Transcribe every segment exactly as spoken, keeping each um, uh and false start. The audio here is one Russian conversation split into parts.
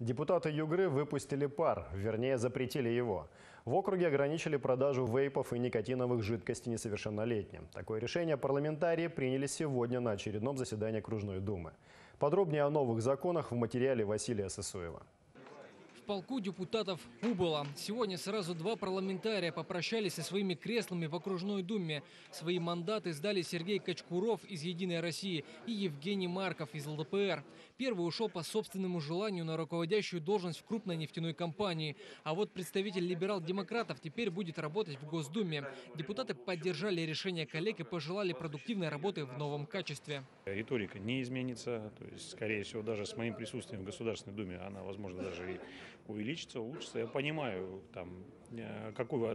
Депутаты Югры выпустили пар, вернее запретили его. В округе ограничили продажу вейпов и никотиновых жидкостей несовершеннолетним. Такое решение парламентарии приняли сегодня на очередном заседании окружной думы. Подробнее о новых законах в материале Василия Сысуева. В полку депутатов убыло. Сегодня сразу два парламентария попрощались со своими креслами в окружной думе. Свои мандаты сдали Сергей Кочкуров из «Единой России» и Евгений Марков из эл дэ пэ эр. Первый ушел по собственному желанию на руководящую должность в крупной нефтяной компании. А вот представитель либерал-демократов теперь будет работать в Госдуме. Депутаты поддержали решение коллег и пожелали продуктивной работы в новом качестве. Риторика не изменится. То есть, скорее всего, даже с моим присутствием в Государственной Думе она, возможно, даже и увеличится, улучшится. Я понимаю, там, какой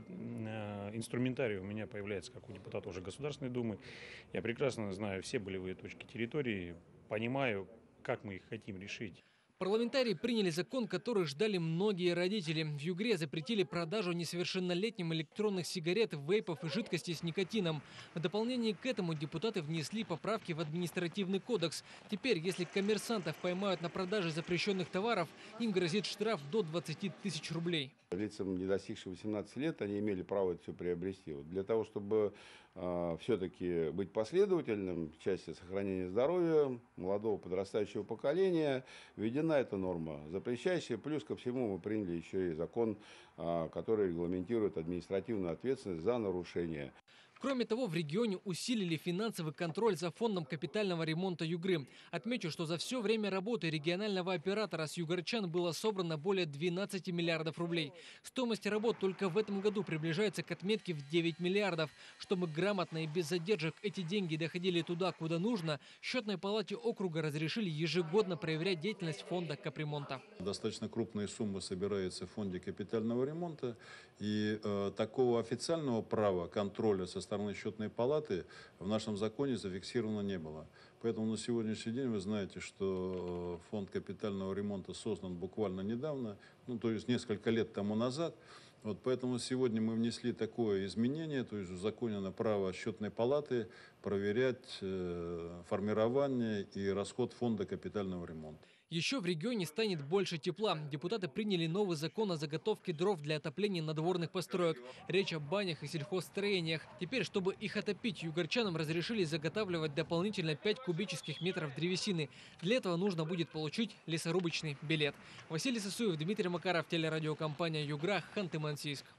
инструментарий у меня появляется, как у депутата уже Государственной Думы. Я прекрасно знаю все болевые точки территории, понимаю, как мы их хотим решить. Парламентарии приняли закон, который ждали многие родители. В Югре запретили продажу несовершеннолетним электронных сигарет, вейпов и жидкостей с никотином. В дополнение к этому депутаты внесли поправки в административный кодекс. Теперь, если коммерсантов поймают на продаже запрещенных товаров, им грозит штраф до двадцати тысяч рублей. Лицам, не достигшим восемнадцати лет, они имели право это все приобрести. Вот для того, чтобы э, все-таки быть последовательным в части сохранения здоровья молодого подрастающего поколения, введено эта норма запрещающая, плюс ко всему мы приняли еще и закон, который регламентирует административную ответственность за нарушение. Кроме того, в регионе усилили финансовый контроль за фондом капитального ремонта Югры. Отмечу, что за все время работы регионального оператора с югорчан было собрано более двенадцати миллиардов рублей. Стоимость работ только в этом году приближается к отметке в девять миллиардов. Чтобы грамотно и без задержек эти деньги доходили туда, куда нужно, Счетной палате округа разрешили ежегодно проверять деятельность фонда капремонта. Достаточно крупные суммы собираются в фонде капитального ремонта. И э, такого официального права контроля со стороны Счетной палаты в нашем законе зафиксировано не было. Поэтому на сегодняшний день вы знаете, что фонд капитального ремонта создан буквально недавно, ну то есть несколько лет тому назад. Вот поэтому сегодня мы внесли такое изменение, то есть узаконено право Счетной палаты проверять формирование и расход фонда капитального ремонта. Еще в регионе станет больше тепла. Депутаты приняли новый закон о заготовке дров для отопления надворных построек. Речь о банях и сельхозстроениях. Теперь, чтобы их отопить, югорчанам разрешили заготавливать дополнительно пять кубических метров древесины. Для этого нужно будет получить лесорубочный билет. Василий Сосуев, Дмитрий Макаров, телерадиокомпания «Югра», Ханты-Мансийск.